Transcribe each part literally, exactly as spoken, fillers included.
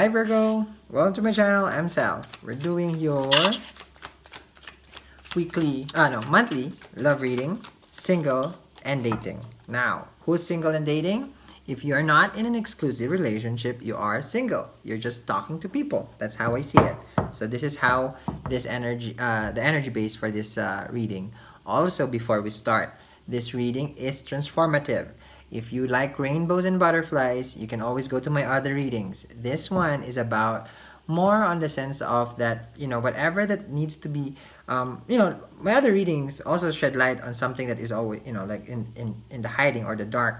Hi Virgo, welcome to my channel. I'm Sal. We're doing your weekly, ah no, monthly love reading, single and dating. Now, who's single and dating? If you are not in an exclusive relationship, you are single. You're just talking to people. That's how I see it. So this is how this energy, uh, the energy base for this uh, reading. Also, before we start, this reading is transformative. If you like rainbows and butterflies, you can always go to my other readings. This one is about more on the sense of that, you know, whatever that needs to be, um, you know, my other readings also shed light on something that is always, you know, like in, in, in the hiding or the dark.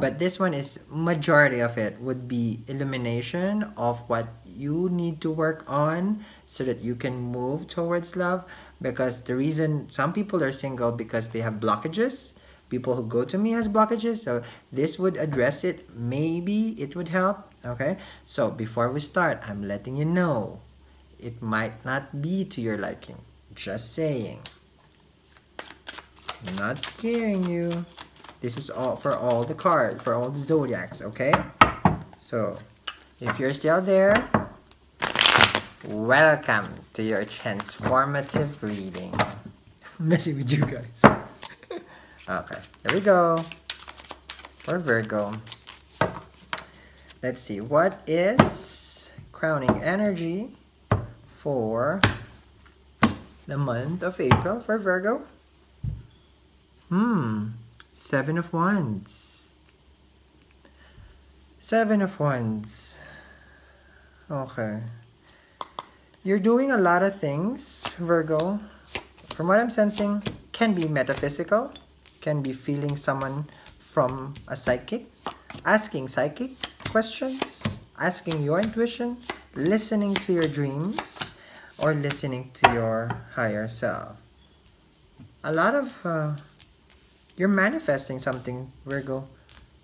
But this one is, majority of it would be illumination of what you need to work on so that you can move towards love. Because the reason some people are single because they have blockages. People who go to me has blockages, so this would address it. Maybe it would help, okay? So before we start, I'm letting you know, it might not be to your liking. Just saying. I'm not scaring you. This is all for all the cards, for all the zodiacs, okay? So, if you're still there, welcome to your transformative reading. I'm messing with you guys. Okay, there we go. For Virgo. Let's see, what is crowning energy for the month of April for Virgo? Hmm, Seven of Wands. Seven of Wands. Okay. You're doing a lot of things, Virgo. From what I'm sensing, can be metaphysical. Can be feeling someone from a psychic, asking psychic questions, asking your intuition, listening to your dreams, or listening to your higher self. A lot of, uh, you're manifesting something, Virgo.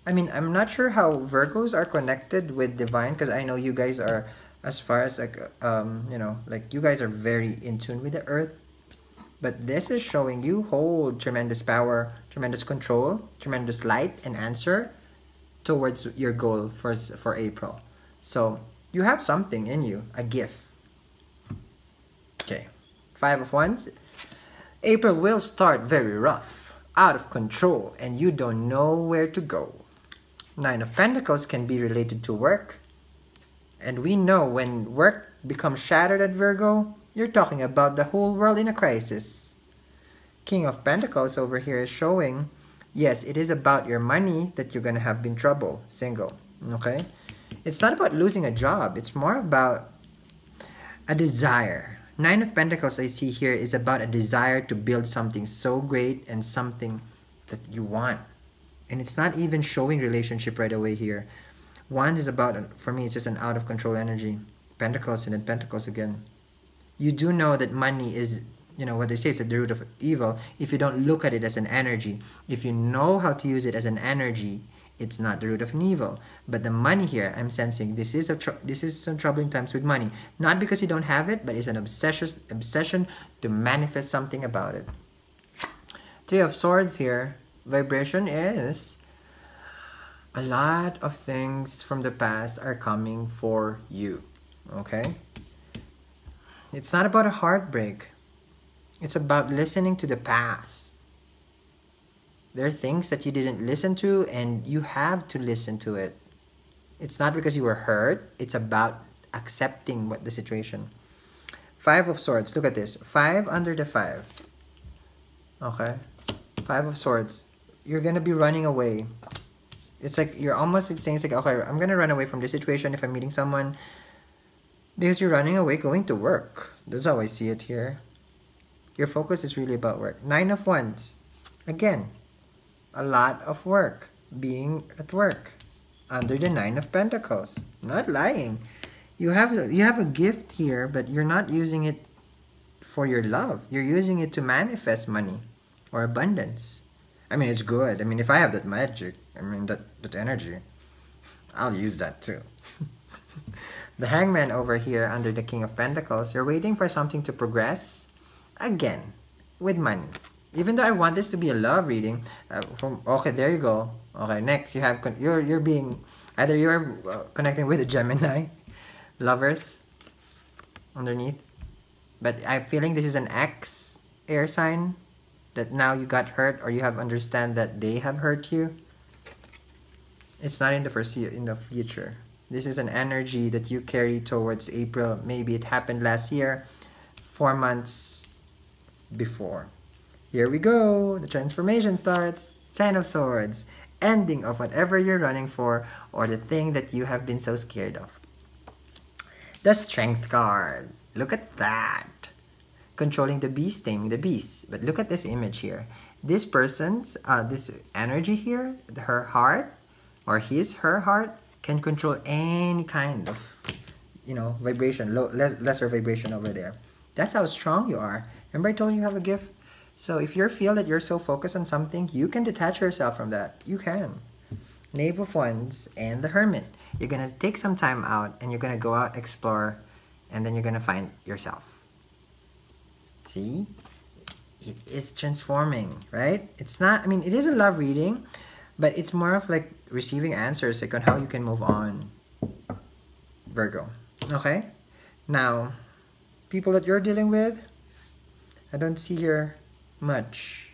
I mean, I'm not sure how Virgos are connected with divine, because I know you guys are, as far as like, um, you know, like you guys are very in tune with the earth. But this is showing you hold tremendous power, tremendous control, tremendous light and answer towards your goal for, for April. So you have something in you, a gift. Okay, Five of Wands. April will start very rough, out of control, and you don't know where to go. Nine of Pentacles can be related to work. And we know when work becomes shattered at Virgo, you're talking about the whole world in a crisis. King of Pentacles over here is showing, yes, it is about your money that you're going to have in trouble, single, okay? It's not about losing a job. It's more about a desire. Nine of Pentacles I see here is about a desire to build something so great and something that you want. And it's not even showing relationship right away here. Wands is about, for me, it's just an out-of-control energy. Pentacles and then Pentacles again. You do know that money is, you know, what they say is at the root of evil. If you don't look at it as an energy, if you know how to use it as an energy, it's not the root of an evil. But the money here, I'm sensing this is a tr this is some troubling times with money. Not because you don't have it, but it's an obsession obsession to manifest something about it. Three of Swords here. Vibration is a lot of things from the past are coming for you. Okay. It's not about a heartbreak. It's about listening to the past. There are things that you didn't listen to and you have to listen to it. It's not because you were hurt. It's about accepting what the situation. Five of Swords. Look at this. Five under the five. Okay. Five of Swords. You're going to be running away. It's like you're almost saying, it's like, okay, I'm going to run away from this situation if I'm meeting someone. Because you're running away going to work. That's how I see it here. Your focus is really about work. Nine of Wands. Again, a lot of work. Being at work. Under the Nine of Pentacles. Not lying. You have, you have a gift here, but you're not using it for your love. You're using it to manifest money or abundance. I mean, it's good. I mean, if I have that magic, I mean, that, that energy, I'll use that too. The Hangman over here under the King of Pentacles, you're waiting for something to progress, again, with money. Even though I want this to be a love reading, uh, from, okay, there you go. Okay, next, you have, con you're, you're being, either you're uh, connecting with a Gemini, lovers underneath. But I'm feeling this is an X air sign, that now you got hurt or you have understand that they have hurt you. It's not in the foresee in the future. This is an energy that you carry towards April. Maybe it happened last year, four months before. Here we go. The transformation starts. Ten of Swords. Ending of whatever you're running for or the thing that you have been so scared of. The Strength card. Look at that. Controlling the beast, taming the beast. But look at this image here. This person's, uh, this energy here, her heart or his, her heart can control any kind of, you know, vibration, low, le lesser vibration over there. That's how strong you are. Remember I told you you have a gift? So if you feel that you're so focused on something, you can detach yourself from that. You can. Knave of Wands and the Hermit. You're going to take some time out and you're going to go out, explore, and then you're going to find yourself. See? It is transforming, right? It's not, I mean, it is a love reading, but it's more of like receiving answers like on how you can move on, Virgo. Okay? Now, people that you're dealing with, I don't see here much.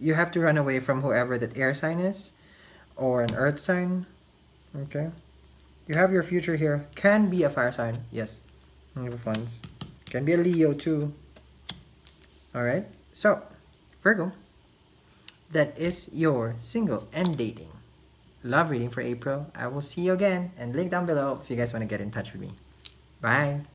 You have to run away from whoever that air sign is or an earth sign. Okay. You have your future here. Can be a fire sign. Yes. Can be a Leo too. Alright. So, Virgo, that is your single and dating love reading for April. I will see you again and link down below if you guys want to get in touch with me. Bye.